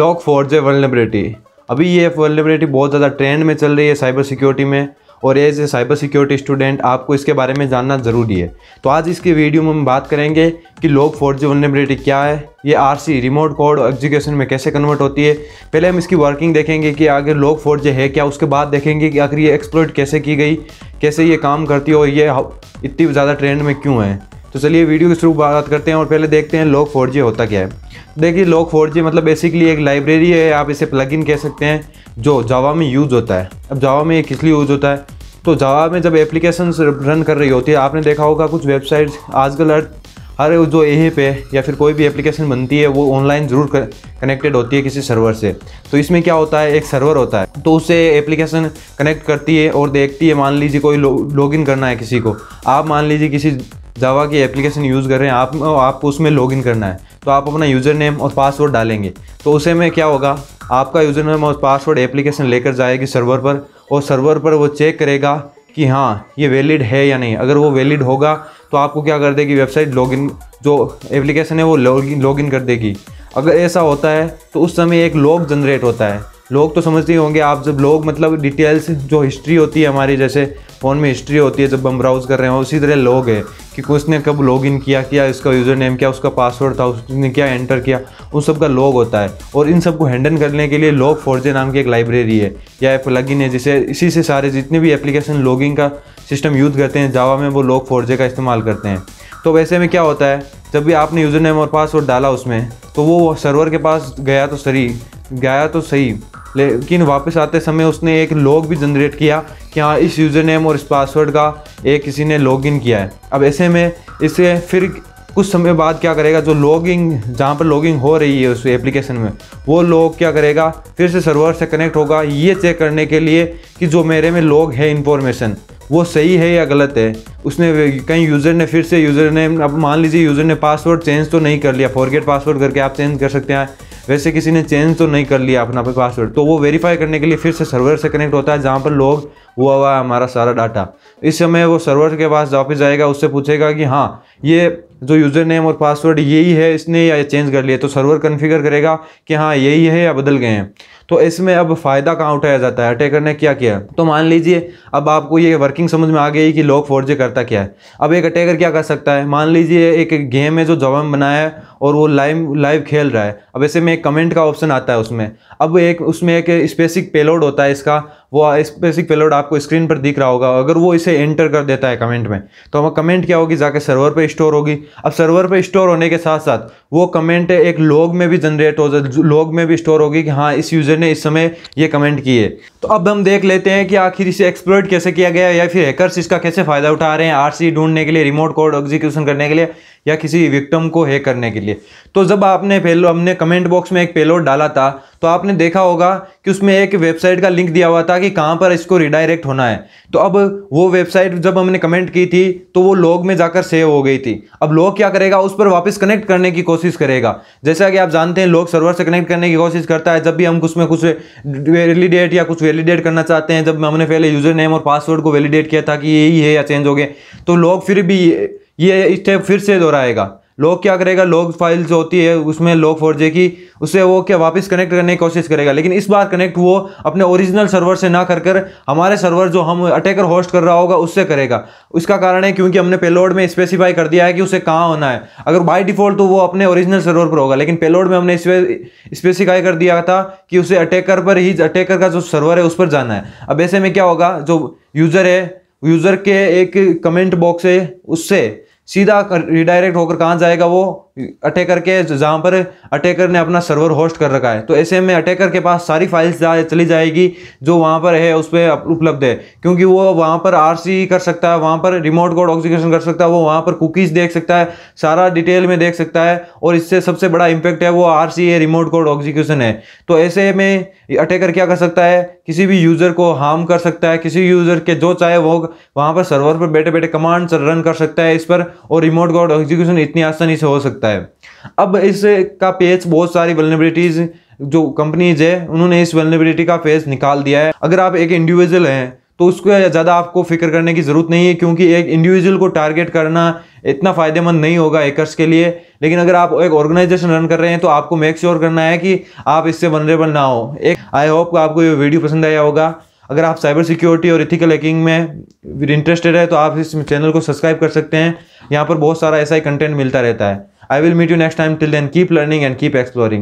log4j vulnerability. अभी ये vulnerability बहुत ज़्यादा ट्रेंड में चल रही है साइबर सिक्योरिटी में, और as a cyber security student आपको इसके बारे में जानना ज़रूरी है। तो आज इसकी वीडियो में हम बात करेंगे कि log4j वल्नरेबिलिटी क्या है, ये आरसी रिमोट कोड एग्जीक्यूशन में कैसे कन्वर्ट होती है। पहले हम इसकी वर्किंग देखेंगे कि आगे log4j है क्या, उसके बाद देखेंगे कि आखिर ये एक्सप्लॉइट कैसे की गई, कैसे ये काम करती है और ये इतनी ज़्यादा ट्रेंड में क्यों है। तो चलिए वीडियो के शुरू बात करते हैं और पहले देखते हैं log4j होता क्या है। देखिए log4j मतलब बेसिकली एक लाइब्रेरी है, आप इसे प्लगइन कह सकते हैं, जो जावा में यूज़ होता है। अब जावा में ये किस लिए यूज़ होता है, तो जावा में जब एप्लीकेशंस रन कर रही होती है, आपने देखा होगा कुछ वेबसाइट्स आजकल हर जो ऐप है या फिर कोई भी एप्लीकेशन बनती है वो ऑनलाइन ज़रूर कनेक्टेड होती है किसी सर्वर से। तो इसमें क्या होता है, एक सर्वर होता है, तो उससे एप्लीकेशन कनेक्ट करती है और देखती है। मान लीजिए कोई लॉगिन करना है किसी को, आप मान लीजिए किसी जावा की एप्लीकेशन यूज़ कर रहे हैं, आपको उसमें लॉगिन करना है, तो आप अपना यूज़र नेम और पासवर्ड डालेंगे। तो उसे में क्या होगा, आपका यूज़र नेम और पासवर्ड एप्लीकेशन लेकर जाएगी सर्वर पर, और सर्वर पर वो चेक करेगा कि हाँ ये वैलिड है या नहीं। अगर वो वैलिड होगा तो आपको क्या कर देगी वेबसाइट, लॉगिन जो एप्लीकेशन है वो लॉगिन कर देगी। अगर ऐसा होता है तो उस समय एक लॉग जनरेट होता है। लॉग तो समझते ही होंगे आप, जब लॉग मतलब डिटेल्स, जो हिस्ट्री होती है हमारी, जैसे फ़ोन में हिस्ट्री होती है जब हम ब्राउज़ कर रहे हो, उसी तरह लॉग है कि उसने कब लॉगिन किया इसका यूज़र नेम क्या, उसका पासवर्ड था, उसने क्या एंटर किया, उस सब का लॉग होता है। और इन सब को हैंडल करने के लिए log4j नाम की एक लाइब्रेरी है या प्लगइन है, जिसे इसी से सारे जितने भी एप्लीकेशन लॉगिंग का सिस्टम यूज़ करते हैं जावा में, वो log4j का इस्तेमाल करते हैं। तो वैसे में क्या होता है, जब भी आपने यूज़र नेम और पासवर्ड डाला उसमें, तो वो सर्वर के पास गया तो सही, लेकिन वापस आते समय उसने एक लॉग भी जनरेट किया कि हाँ इस यूज़र नेम और इस पासवर्ड का एक किसी ने लॉगिन किया है। अब ऐसे में इसे फिर कुछ समय बाद क्या करेगा, जो लॉगिंग जहाँ पर लॉगिंग हो रही है उस एप्लीकेशन में, वो लॉग क्या करेगा, फिर से सर्वर से कनेक्ट होगा ये चेक करने के लिए कि जो मेरे में लॉग है इन्फॉर्मेशन वो सही है या गलत है। उसने कहीं यूज़र ने फिर से यूज़र नेम, अब मान लीजिए यूज़र ने पासवर्ड चेंज तो नहीं कर लिया, फॉरगेट पासवर्ड करके आप चेंज कर सकते हैं, वैसे किसी ने चेंज तो नहीं कर लिया अपना पासवर्ड, तो वो वेरीफाई करने के लिए फिर से सर्वर से कनेक्ट होता है जहाँ पर लॉग हुआ हुआ है हमारा सारा डाटा। इस समय वो सर्वर के पास वापस जाएगा, उससे पूछेगा कि हाँ ये जो यूज़र नेम और पासवर्ड यही है इसने या चेंज कर लिया, तो सर्वर कन्फिगर करेगा कि हाँ यही है या बदल गए हैं। तो इसमें अब फ़ायदा कहाँ उठाया जाता है, अटैकर ने क्या किया। तो मान लीजिए अब आपको ये वर्किंग समझ में आ गई कि log4j करता क्या है। अब एक अटैकर क्या कर सकता है, मान लीजिए एक गेम है जो जावा में बनाया है और वो लाइव खेल रहा है। अब ऐसे में एक कमेंट का ऑप्शन आता है उसमें, अब उसमें एक स्पेसिफिक पेलोड होता है इसका, वो स्पेसिफिक पेलोड आपको स्क्रीन पर दिख रहा होगा। अगर वो इसे एंटर कर देता है कमेंट में, तो हम कमेंट क्या होगी जाके सर्वर पर स्टोर होगी। अब सर्वर पर स्टोर होने के साथ साथ वो कमेंट एक लॉग में भी जनरेट हो जाए, लॉग में भी स्टोर होगी कि हाँ इस यूज़र ने इस समय ये कमेंट किए। तो अब हम देख लेते हैं कि आखिर इसे एक्सप्लॉइट कैसे किया गया, या फिर हैकर्स इसका कैसे फ़ायदा उठा रहे हैं आरसी ढूंढने के लिए, रिमोट कोड एग्जीक्यूशन करने के लिए, या किसी विक्टिम को हैक करने के लिए। तो जब हमने कमेंट बॉक्स में एक पेलोड डाला था, तो आपने देखा होगा कि उसमें एक वेबसाइट का लिंक दिया हुआ था कि कहाँ पर इसको रिडायरेक्ट होना है। तो अब वो वेबसाइट जब हमने कमेंट की थी तो वो लॉग में जाकर सेव हो गई थी। अब लॉग क्या करेगा, उस पर वापस कनेक्ट करने की कोशिश करेगा। जैसा कि आप जानते हैं लॉग सर्वर से कनेक्ट करने की कोशिश करता है जब भी हम उसमें कुछ वैलिडेट या कुछ वैलिडेट करना चाहते हैं। जब हमने पहले यूज़र नेम और पासवर्ड को वैलिडेट किया था कि यही है या चेंज हो गए, तो लॉग फिर भी ये स्टेप फिर से दोहराएगा। लॉग क्या करेगा, लॉग फाइल जो होती है उसमें log4j की, उसे वो क्या वापस कनेक्ट करने की कोशिश करेगा, लेकिन इस बार कनेक्ट वो अपने ओरिजिनल सर्वर से ना कर हमारे सर्वर जो हम अटैकर होस्ट कर रहा होगा उससे करेगा। उसका कारण है क्योंकि हमने पेलोड में स्पेसिफाई कर दिया है कि उसे कहाँ होना है। अगर बाय डिफ़ॉल्ट तो वो अपने ओरिजिनल सर्वर पर होगा, लेकिन पेलोड में हमने स्पेसिफाई कर दिया था कि उसे अटैकर पर ही, अटैकर का जो सर्वर है उस पर जाना है। अब ऐसे में क्या होगा, जो यूज़र है, यूज़र के एक कमेंट बॉक्स है उससे सीधा रिडायरेक्ट होकर कहाँ जाएगा, वो अटैकर के जहाँ पर अटैकर ने अपना सर्वर होस्ट कर रखा है। तो ऐसे में अटैकर के पास सारी फाइल्स चली जाएगी जो वहाँ पर है, उस पर उपलब्ध है, क्योंकि वो वहाँ पर आरसी कर सकता है, वहाँ पर रिमोट कोड एग्जीक्यूशन कर सकता है, वो वहाँ पर कुकीज़ देख सकता है, सारा डिटेल में देख सकता है। और इससे सबसे बड़ा इम्पैक्ट है वो आरसी है, रिमोट कोड एग्जीक्यूशन है। तो ऐसे में अटैकर क्या कर सकता है, किसी भी यूज़र को हार्म कर सकता है, किसी यूज़र के जो चाहे वो वहाँ पर सर्वर पर बैठे बैठे कमांड्स रन कर सकता है इस पर, और रिमोट कोड एग्जीक्यूशन इतनी आसानी से हो सकता है। अब इसका पेच बहुत सारी वल्नरेबिलिटीज जो कंपनीज है उन्होंने इस वल्नरेबिलिटी का पेच निकाल दिया है। अगर आप एक इंडिविजुअल हैं तो तो उसको ज़्यादा आपको फिक्र करने की ज़रूरत नहीं है, क्योंकि एक इंडिविजुअल को टारगेट करना इतना फ़ायदेमंद नहीं होगा हैकर्स के लिए। लेकिन अगर आप एक ऑर्गेनाइजेशन रन कर रहे हैं तो आपको मेक श्योर करना है कि आप इससे वनरेबल ना हो। एक आई होप आपको ये वीडियो पसंद आया होगा। अगर आप साइबर सिक्योरिटी और एथिकल हैकिंग में इंटरेस्टेड है तो आप इस चैनल को सब्सक्राइब कर सकते हैं। यहाँ पर बहुत सारा ऐसा ही कंटेंट मिलता रहता है। I will meet you next time. Till then keep learning and keep exploring.